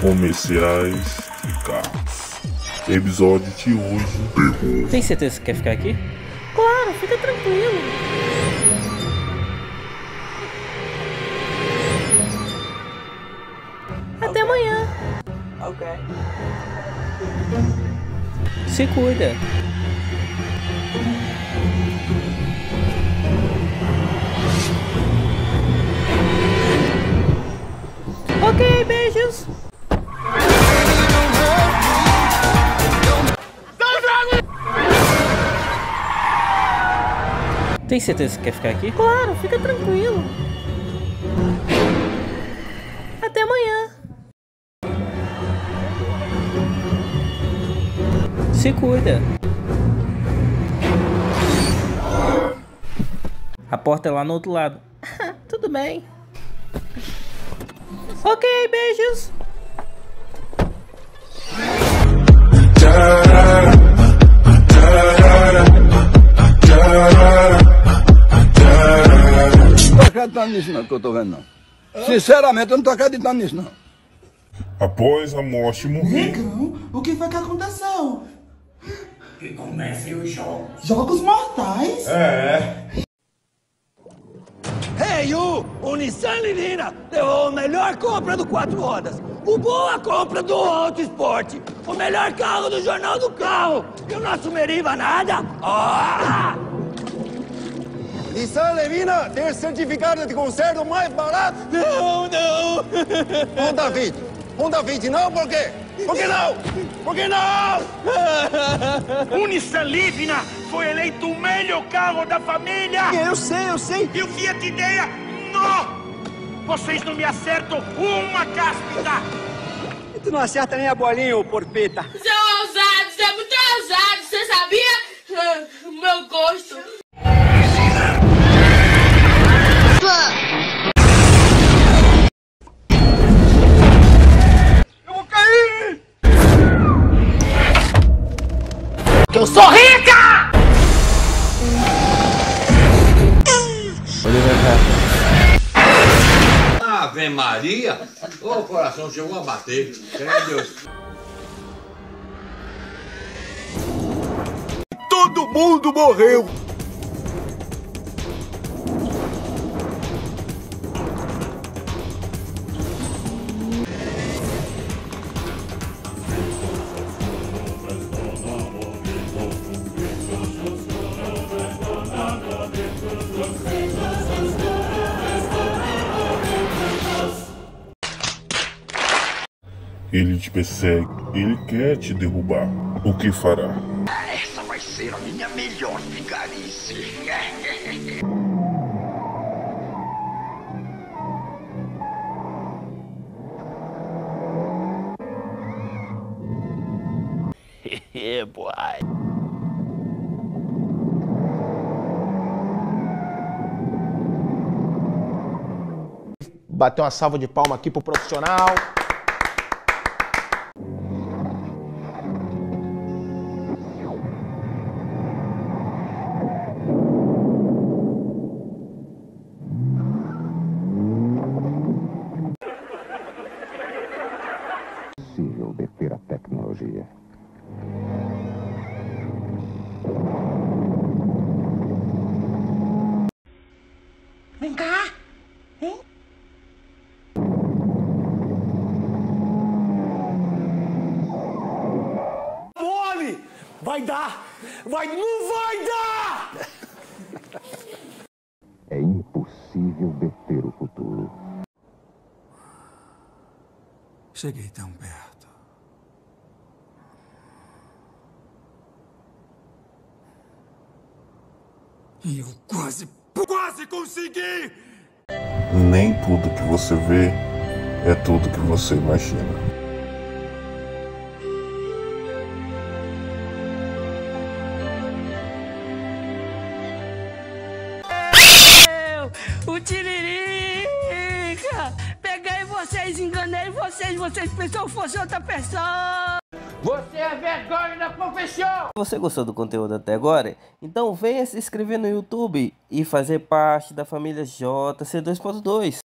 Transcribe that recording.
comerciais e carros. Episódio de hoje. Tem certeza que quer ficar aqui? Claro, fica tranquilo. Até amanhã. Ok. Se cuida. Ok, beijos. Tem certeza que quer ficar aqui? Claro, fica tranquilo. Até amanhã. Se cuida. A porta é lá no outro lado. Tudo bem. Ok, beijos. Não tô acreditando nisso não, que eu tô vendo não. Sinceramente, eu não tô acreditando nisso não. Após a morte morrer... Negão, o que foi que aconteceu? Que comecem os jogos. Jogos mortais? É. Hey, o Nissan Livina levou a melhor compra do 4 rodas. O boa compra do Auto Esporte. O melhor carro do Jornal do Carro. E o nosso Meriva nada. Oh! Nissan Livina tem certificado de conserto mais barato? Não, não! Honda 20 não? Por quê? Por que não? Por que não? O Nissan Livina foi eleito o melhor carro da família! Eu sei! E o Fiat Idea? Não! Vocês não me acertam uma cáspita! E tu não acerta nem a bolinha, ô porpeta! São ousados, é muito ousado, você sabia? O meu gosto! Eu sou rica! Ave Maria! O coração chegou a bater. Deus. Todo mundo morreu! Ele te persegue, ele quer te derrubar. O que fará? Essa vai ser a minha melhor vigarice. Hehe, boy. Bateu uma salva de palma aqui pro profissional. Impossível deter a tecnologia. Vem cá! Hein? Vai dar! Não vai dar! É impossível deter o futuro. Cheguei tão perto. E eu quase consegui! Nem tudo que você vê é tudo que você imagina. O Tiririca! Peguei vocês, enganei vocês, pensou que fosse outra pessoa! Você é vergonha da profissão! Você gostou do conteúdo até agora? Então venha se inscrever no YouTube e fazer parte da família JC2.2.